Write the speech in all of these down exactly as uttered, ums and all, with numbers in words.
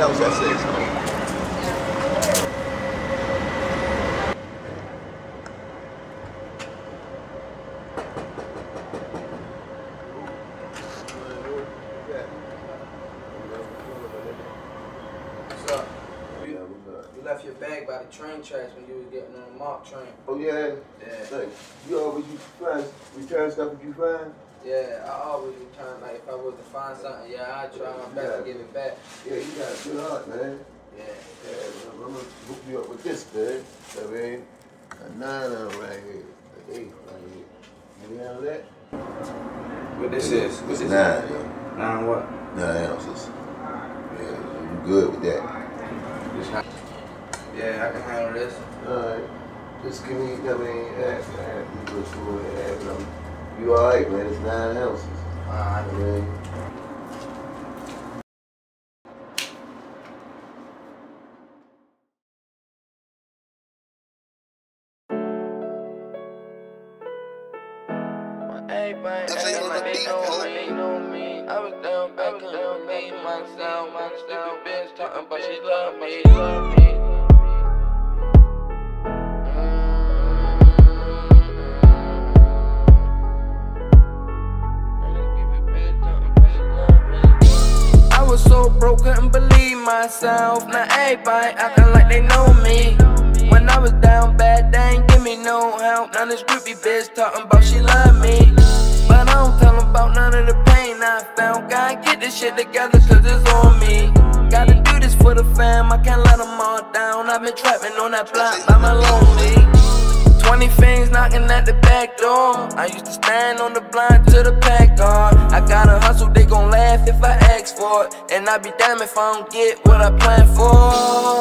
what else that says. Your bag by the train tracks when you was getting on the mock train. Oh yeah? Yeah. Like, you always you find, return stuff if you find? Yeah, I always return, like if I was to find something, yeah, I'd try my best to give it back. Yeah, you got a good heart, man. Yeah. Yeah, I'm gonna hook you up with this, man. I mean, a nine right here, an eight right here. You know that? What this is? What this is? Nine, yeah. Nine what? Nine ounces. Yeah, you good with that. Yeah, I can handle this. Alright. Just give me, I mean, half and half. You go through it, half and I'm, you alright, man. It's nine ounces. Alright. I mean. I was down back in the main, my sound, my stupid bitch talking, but she love me, love me. I was so broke, couldn't believe myself. Now everybody acting like they know me. When I was down bad, they ain't give me no help. Now this groupie bitch talking about she love me, but I don't tell them about none of the pain I found. Gotta get this shit together cause it's on me. Gotta do this for the fam, I can't let them all down. I've been trapping on that block by my lonely. Twenty things knocking at the back door. I used to stand on the blind to the pack guard. I gotta hustle, they gon' laugh if I ask for it. And I be damned if I don't get what I plan for.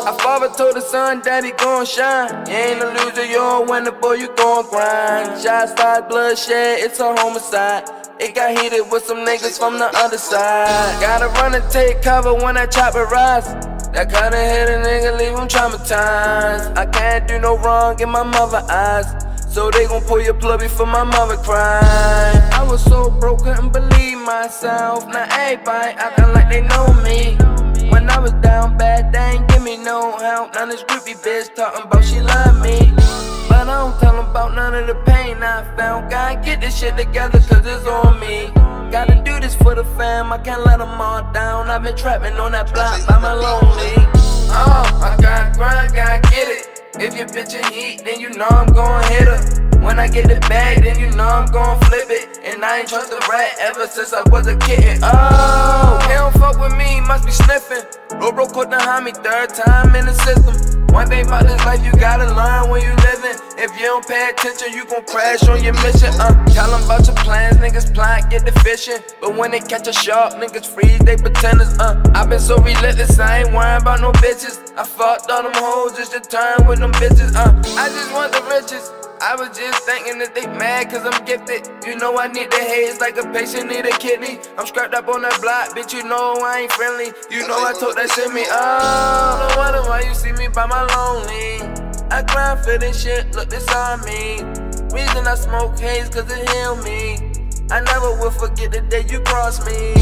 I father told the son, daddy gon' shine. You ain't a loser, you don't win the boy, you gon' grind. Shots fired, bloodshed, it's a homicide. It got heated with some niggas from the other side. Gotta run and take cover when that chopper rise. That kinda hit a nigga, leave him traumatized. I can't do no wrong in my mother eyes, so they gon' pull your plug before my mother cried. I was so broke, couldn't believe myself. Now everybody acting like they know me. When I was down bad, they ain't give me no help. Now this groupie bitch talking about she love me, but I don't tell them about none of the pain I found. Gotta get this shit together cause it's on me. Gotta do this for the fam, I can't let them all down. I've been trapping on that block by my lonely. Oh, I gotta grind, gotta get it. If your bitch in heat, then you know I'm gon' hit her. When I get the bag, then you know I'm gon' flip it. And I ain't trust a rat ever since I was a kid. Oh, they don't fuck with me, must be sniffing. Loro caught behind me, third time in the system. One thing about this life, you gotta learn when you living. If you don't pay attention, you gon' crash on your mission. Uh, tell them about your plans, niggas plot, get the fishing. But when they catch a shark, niggas freeze, they pretenders. Uh, I been so relentless, I ain't worrying about no bitches. I fucked all them hoes, just to turn with them bitches. Uh, I just want the riches. I was just thinking that they mad cause I'm gifted. You know I need the haze like a patient need a kidney. I'm scrapped up on that block, bitch, you know I ain't friendly. You know I told that shit me, oh, no wonder why you see me by my lonely. I grind for this shit, look, this on me. Reason I smoke haze cause it heal me. I never will forget the day you crossed me.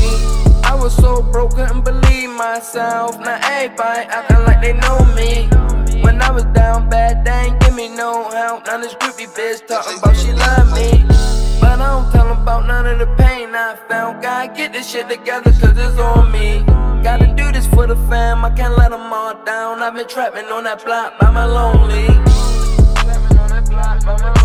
I was so broke, couldn't believe myself. Now everybody acting like they know me. When I was down bad, they ain't give me no help. Now this groupie bitch talking about she love me, but I don't tell them about none of the pain I found. Gotta get this shit together cause it's on me. Gotta do this for the fam, I can't let them all down. I've been trapping on that block by my lonely. Trapping on that block by my lonely.